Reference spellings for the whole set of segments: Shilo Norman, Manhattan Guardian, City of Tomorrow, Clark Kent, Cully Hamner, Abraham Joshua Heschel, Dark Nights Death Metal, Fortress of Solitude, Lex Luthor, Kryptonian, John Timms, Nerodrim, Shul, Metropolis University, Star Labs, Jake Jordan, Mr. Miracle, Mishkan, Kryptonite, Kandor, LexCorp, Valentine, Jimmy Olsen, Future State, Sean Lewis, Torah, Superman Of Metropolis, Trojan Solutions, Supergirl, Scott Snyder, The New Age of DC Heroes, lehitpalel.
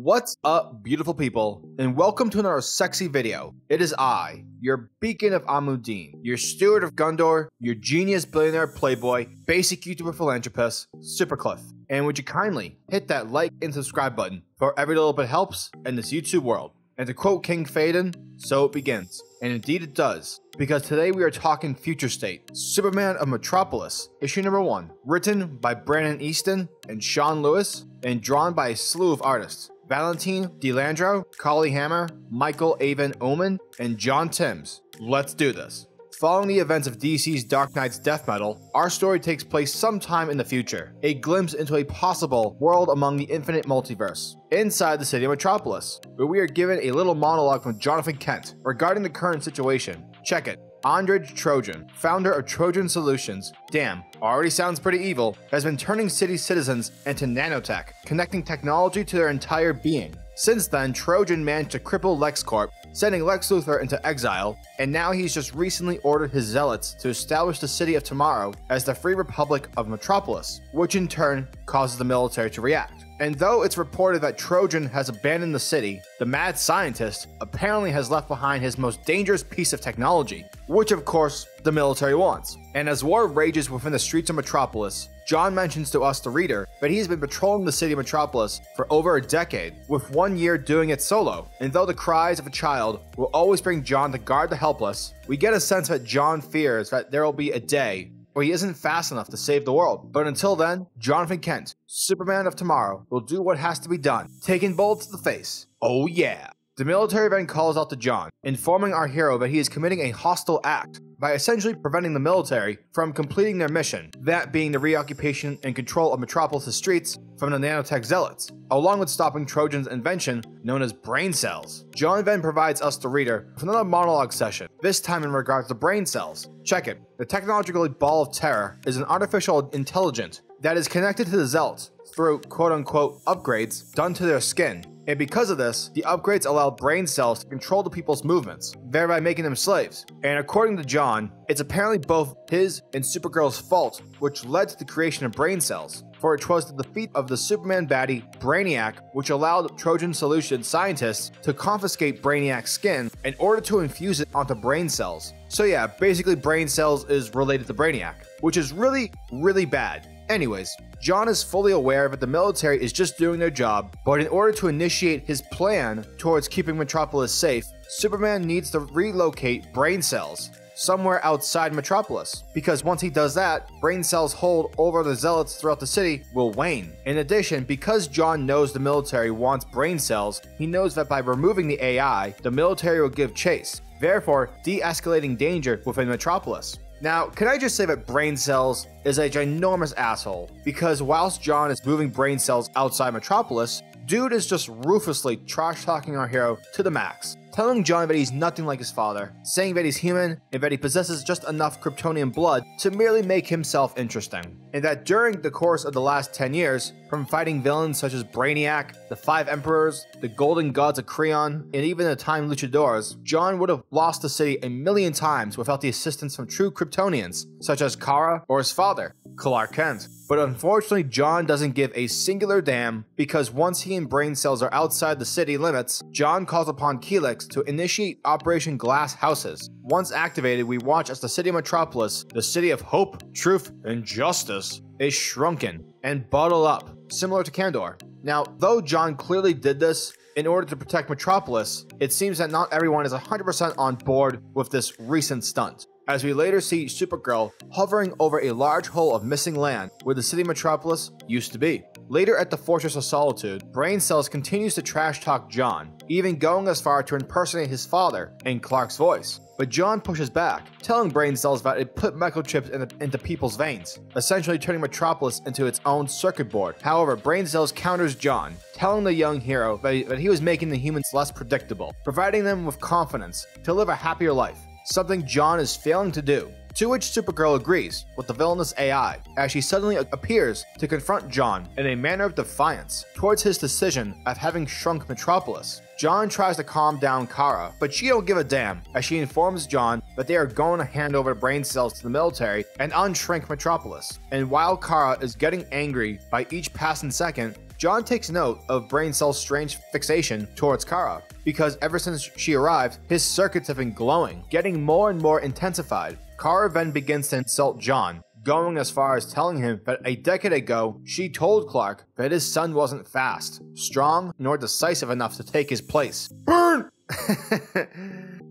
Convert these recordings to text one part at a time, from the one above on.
What's up, beautiful people, and welcome to another sexy video. It is I, your beacon of Amundine, your steward of Kandor, your genius billionaire playboy, basic YouTuber philanthropist, SuperCliff. And would you kindly hit that like and subscribe button, for every little bit helps in this YouTube world. And to quote King Phaedon, so it begins. And indeed it does, because today we are talking Future State, Superman of Metropolis, issue number 1, written by Brandon Easton and Sean Lewis, and drawn by a slew of artists. Valentine, De Landro, Cully Hamner, Michael Avon Oeming, and John Timms. Let's do this. Following the events of DC's Dark Knight's Death Metal, our story takes place sometime in the future, a glimpse into a possible world among the infinite multiverse, inside the city of Metropolis, where we are given a little monologue from Jonathan Kent regarding the current situation. Check it. Andrej Trojan, founder of Trojan Solutions, damn, already sounds pretty evil, has been turning city citizens into nanotech, connecting technology to their entire being. Since then, Trojan managed to cripple LexCorp, sending Lex Luthor into exile, and now he's just recently ordered his zealots to establish the City of Tomorrow as the Free Republic of Metropolis, which in turn causes the military to react. And though it's reported that Trojan has abandoned the city, the mad scientist apparently has left behind his most dangerous piece of technology, which of course the military wants. And as war rages within the streets of Metropolis, John mentions to us, the reader, that he's been patrolling the city of Metropolis for over a decade, with 1 year doing it solo. And though the cries of a child will always bring John to guard the helpless, we get a sense that John fears that there will be a day where he isn't fast enough to save the world. But until then, Jonathan Kent, Superman of Tomorrow, will do what has to be done, taking bullets to the face. Oh yeah. The military then calls out to John, informing our hero that he is committing a hostile act by essentially preventing the military from completing their mission, that being the reoccupation and control of Metropolis' streets from the nanotech zealots, along with stopping Trojan's invention known as brain cells. John then provides us, the reader, with another monologue session, this time in regards to brain cells. Check it. The technological ball of terror is an artificial intelligence that is connected to the zealots through quote-unquote upgrades done to their skin. And because of this, the upgrades allow brain cells to control the people's movements, thereby making them slaves. And according to John, it's apparently both his and Supergirl's fault which led to the creation of brain cells, for it was the defeat of the Superman baddie Brainiac which allowed Trojan Solution scientists to confiscate Brainiac's skin in order to infuse it onto brain cells. So yeah, basically brain cells is related to Brainiac, which is really, really bad. Anyways, John is fully aware that the military is just doing their job, but in order to initiate his plan towards keeping Metropolis safe, Superman needs to relocate brain cells somewhere outside Metropolis, because once he does that, brain cells' hold over the zealots throughout the city will wane. In addition, because John knows the military wants brain cells, he knows that by removing the AI, the military will give chase, therefore de-escalating danger within Metropolis. Now, can I just say that brain cells is a ginormous asshole, because whilst John is moving brain cells outside Metropolis, dude is just ruthlessly trash-talking our hero to the max, telling John that he's nothing like his father, saying that he's human and that he possesses just enough Kryptonian blood to merely make himself interesting, and that during the course of the last 10 years, from fighting villains such as Brainiac, the Five Emperors, the Golden Gods of Creon, and even the Time Luchadors, John would have lost the city a million times without the assistance from true Kryptonians, such as Kara or his father, Clark Kent. But unfortunately, John doesn't give a singular damn, because once he and brain cells are outside the city limits, John calls upon Keelix to initiate Operation Glass Houses. Once activated, we watch as the city of Metropolis, the city of hope, truth, and justice, is shrunken and bottled up, similar to Kandor. Now, though John clearly did this in order to protect Metropolis, it seems that not everyone is 100% on board with this recent stunt, as we later see Supergirl hovering over a large hole of missing land where the city Metropolis used to be. Later at the Fortress of Solitude, Brain Cells continues to trash talk John, even going as far to impersonate his father in Clark's voice. But John pushes back, telling Brain Cells that it put microchips into people's veins, essentially turning Metropolis into its own circuit board. However, Brain Cells counters John, telling the young hero that he was making the humans less predictable, providing them with confidence to live a happier life, something John is failing to do. To which Supergirl agrees with the villainous AI, as she suddenly appears to confront John in a manner of defiance towards his decision of having shrunk Metropolis. John tries to calm down Kara, but she don't give a damn, as she informs John that they are going to hand over brain cells to the military and unshrink Metropolis. And while Kara is getting angry by each passing second, John takes note of Brain Cell's strange fixation towards Kara, because ever since she arrived, his circuits have been glowing, getting more and more intensified. Kara then begins to insult John, going as far as telling him that a decade ago, she told Clark that his son wasn't fast, strong, nor decisive enough to take his place. Burn!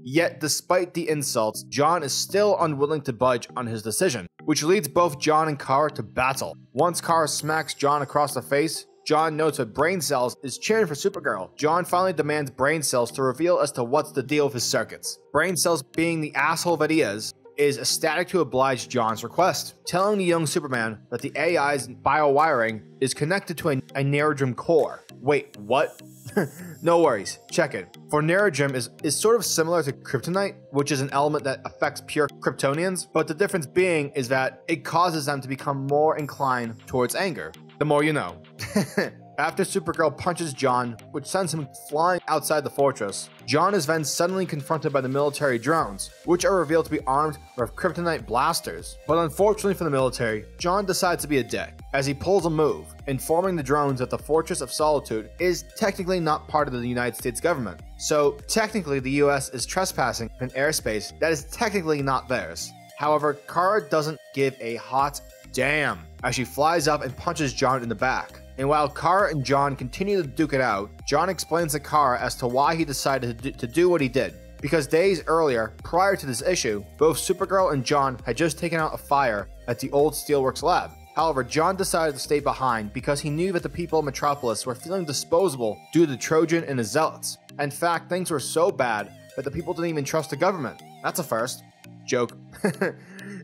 Yet, despite the insults, John is still unwilling to budge on his decision, which leads both John and Kara to battle. Once Kara smacks John across the face, John notes that Brain Cells is cheering for Supergirl. John finally demands Brain Cells to reveal as to what's the deal with his circuits. Brain Cells, being the asshole that he is ecstatic to oblige John's request, telling the young Superman that the AI's bio-wiring is connected to a Nerodrim core. Wait, what? No worries, check it. For Nerodrim is sort of similar to Kryptonite, which is an element that affects pure Kryptonians, but the difference being is that it causes them to become more inclined towards anger. The more you know. After Supergirl punches John, which sends him flying outside the fortress, John is then suddenly confronted by the military drones, which are revealed to be armed with Kryptonite blasters. But unfortunately for the military, John decides to be a dick, as he pulls a move, informing the drones that the Fortress of Solitude is technically not part of the United States government. So technically the US is trespassing in airspace that is technically not theirs. However, Kara doesn't give a hot damn, as she flies up and punches John in the back. And while Kara and John continue to duke it out, John explains to Kara as to why he decided to do what he did. Because days earlier, prior to this issue, both Supergirl and John had just taken out a fire at the old Steelworks lab. However, John decided to stay behind because he knew that the people of Metropolis were feeling disposable due to Trojan and his zealots. In fact, things were so bad that the people didn't even trust the government. That's a first. Joke.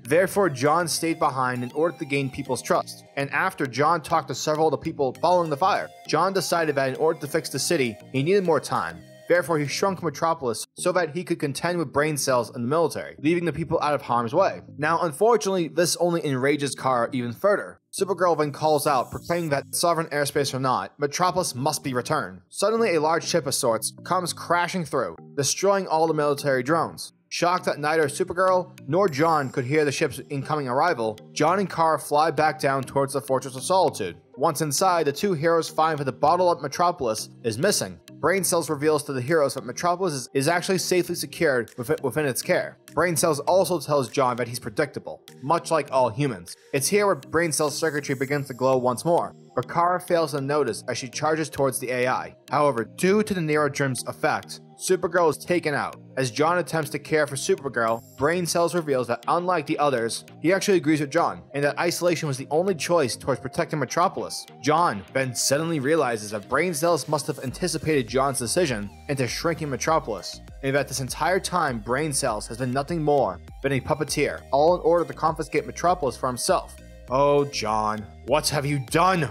Therefore, John stayed behind in order to gain people's trust. And after John talked to several of the people following the fire, John decided that in order to fix the city, he needed more time. Therefore, he shrunk Metropolis so that he could contend with Brain Cells and the military, leaving the people out of harm's way. Now, unfortunately, this only enrages Kara even further. Supergirl then calls out, proclaiming that sovereign airspace or not, Metropolis must be returned. Suddenly, a large ship of sorts comes crashing through, destroying all the military drones. Shocked that neither Supergirl nor John could hear the ship's incoming arrival, John and Kara fly back down towards the Fortress of Solitude. Once inside, the two heroes find that the bottled-up Metropolis is missing. Brain Cells reveals to the heroes that Metropolis is actually safely secured within its care. Brain Cells also tells John that he's predictable, much like all humans. It's here where Brain Cells' circuitry begins to glow once more, but Kara fails to notice as she charges towards the AI. However, due to the Nerodrim's effect, Supergirl is taken out. As John attempts to care for Supergirl, Brain Cells reveals that unlike the others, he actually agrees with John, and that isolation was the only choice towards protecting Metropolis. John then suddenly realizes that Brain Cells must have anticipated John's decision into shrinking Metropolis, and that this entire time Brain Cells has been nothing more than a puppeteer, all in order to confiscate Metropolis for himself. Oh John, what have you done?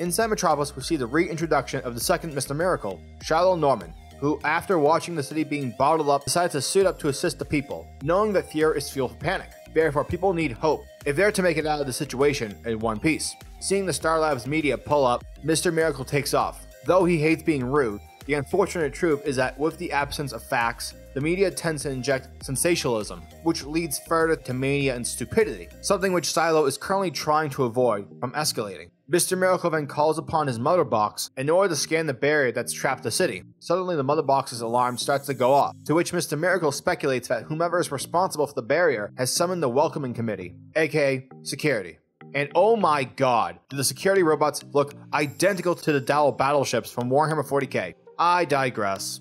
Inside Metropolis, we see the reintroduction of the second Mr. Miracle, Shilo Norman, who, after watching the city being bottled up, decides to suit up to assist the people, knowing that fear is fuel for panic. Therefore, people need hope, if they're to make it out of the situation in one piece. Seeing the Star Labs media pull up, Mr. Miracle takes off. Though he hates being rude, the unfortunate truth is that with the absence of facts, the media tends to inject sensationalism, which leads further to mania and stupidity, something which Silo is currently trying to avoid from escalating. Mr. Miracle then calls upon his mother box in order to scan the barrier that's trapped the city. Suddenly, the mother box's alarm starts to go off, to which Mr. Miracle speculates that whomever is responsible for the barrier has summoned the welcoming committee, aka security. And oh my god, do the security robots look identical to the Dowell battleships from Warhammer 40k? I digress.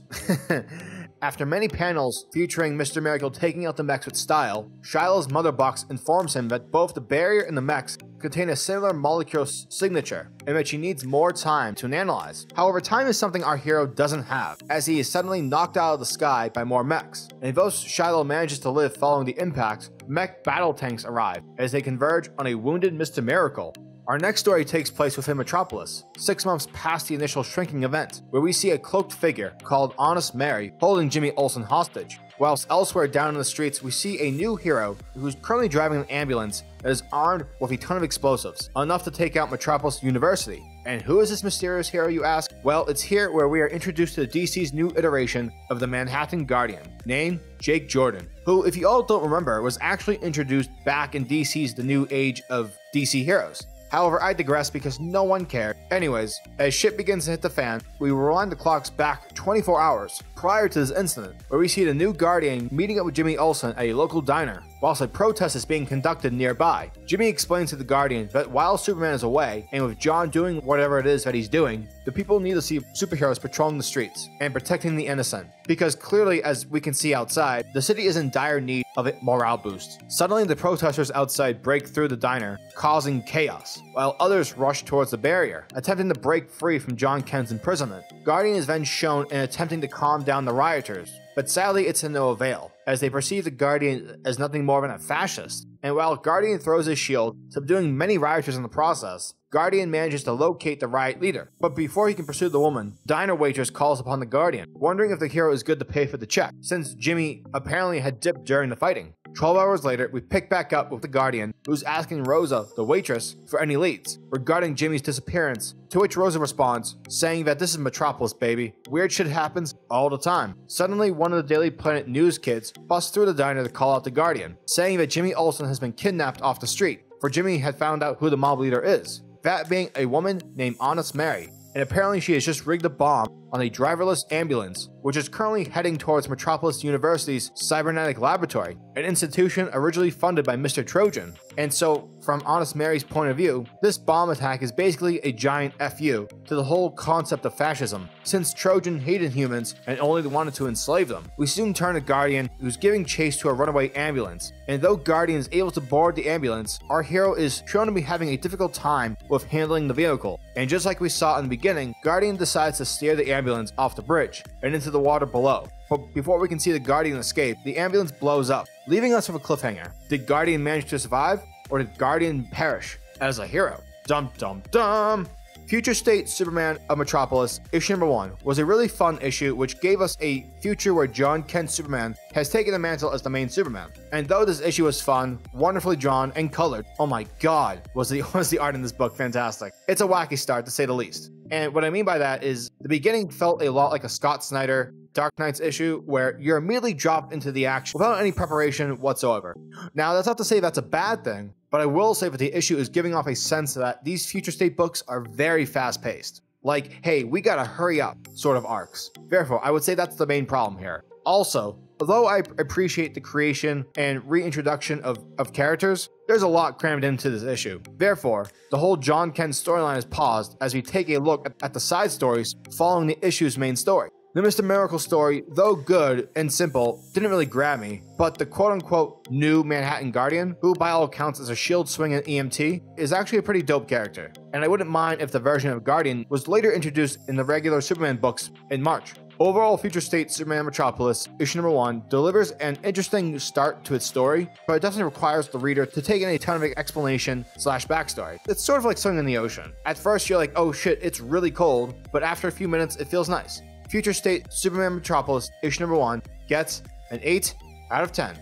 After many panels featuring Mr. Miracle taking out the mechs with style, Shiloh's mother box informs him that both the barrier and the mechs contain a similar molecule signature, and that she needs more time to analyze. However, time is something our hero doesn't have, as he is suddenly knocked out of the sky by more mechs. And though Shilo manages to live following the impact, mech battle tanks arrive, as they converge on a wounded Mr. Miracle. Our next story takes place within Metropolis, 6 months past the initial shrinking event, where we see a cloaked figure called Honest Mary holding Jimmy Olsen hostage. Whilst elsewhere down in the streets, we see a new hero who's currently driving an ambulance that is armed with a ton of explosives, enough to take out Metropolis University. And who is this mysterious hero, you ask? Well, it's here where we are introduced to DC's new iteration of the Manhattan Guardian, named Jake Jordan, who, if you all don't remember, was actually introduced back in DC's The New Age of DC Heroes. However, I digress because no one cared. Anyways, as shit begins to hit the fan, we rewind the clocks back 24 hours prior to this incident, where we see the new Guardian meeting up with Jimmy Olsen at a local diner. Whilst a protest is being conducted nearby, Jimmy explains to the Guardian that while Superman is away, and with John doing whatever it is that he's doing, the people need to see superheroes patrolling the streets and protecting the innocent, because clearly, as we can see outside, the city is in dire need of a morale boost. Suddenly, the protesters outside break through the diner, causing chaos, while others rush towards the barrier, attempting to break free from John Kent's imprisonment. Guardian is then shown in attempting to calm down the rioters, but sadly it's to no avail, as they perceive the Guardian as nothing more than a fascist. And while Guardian throws his shield, subduing many rioters in the process, Guardian manages to locate the riot leader, but before he can pursue the woman, diner waitress calls upon the Guardian, wondering if the hero is good to pay for the check, since Jimmy apparently had dipped during the fighting. 12 hours later, we pick back up with the Guardian, who's asking Rosa, the waitress, for any leads regarding Jimmy's disappearance, to which Rosa responds, saying that this is Metropolis, baby. Weird shit happens all the time. Suddenly, one of the Daily Planet news kids busts through the diner to call out the Guardian, saying that Jimmy Olsen has been kidnapped off the street, for Jimmy had found out who the mob leader is, that being a woman named Honest Mary, and apparently she has just rigged a bomb on a driverless ambulance, which is currently heading towards Metropolis University's Cybernetic Laboratory, an institution originally funded by Mr. Trojan. And so, from Honest Mary's point of view, this bomb attack is basically a giant FU to the whole concept of fascism, since Trojan hated humans and only wanted to enslave them. We soon turn to Guardian, who's giving chase to a runaway ambulance, and though Guardian is able to board the ambulance, our hero is shown to be having a difficult time with handling the vehicle. And just like we saw in the beginning, Guardian decides to steer the ambulance off the bridge and into the water below. But before we can see the Guardian escape, the ambulance blows up, leaving us with a cliffhanger. Did Guardian manage to survive, or did Guardian perish as a hero? Dum dum dum! Future State Superman of Metropolis, issue number 1, was a really fun issue which gave us a future where John Kent Superman has taken the mantle as the main Superman. And though this issue was fun, wonderfully drawn, and colored, oh my god, was the art in this book fantastic. It's a wacky start, to say the least. And what I mean by that is, the beginning felt a lot like a Scott Snyder Dark Knight's issue, where you're immediately dropped into the action without any preparation whatsoever. Now, that's not to say that's a bad thing, but I will say that the issue is giving off a sense that these Future State books are very fast-paced. Like, hey, we gotta hurry up sort of arcs. Therefore, I would say that's the main problem here. Also, although I appreciate the creation and reintroduction of characters, there's a lot crammed into this issue. Therefore, the whole John Kent storyline is paused as we take a look at the side stories following the issue's main story. The Mr. Miracle story, though good and simple, didn't really grab me, but the quote-unquote new Manhattan Guardian, who by all accounts is a shield-swinging EMT, is actually a pretty dope character, and I wouldn't mind if the version of Guardian was later introduced in the regular Superman books in March. Overall, Future State Superman Metropolis, issue number 1, delivers an interesting start to its story, but it definitely requires the reader to take in a ton of explanation / backstory. It's sort of like swimming in the ocean. At first, you're like, oh shit, it's really cold, but after a few minutes, it feels nice. Future State Superman Metropolis, issue number 1, gets an 8 out of 10.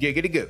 Giggity goo.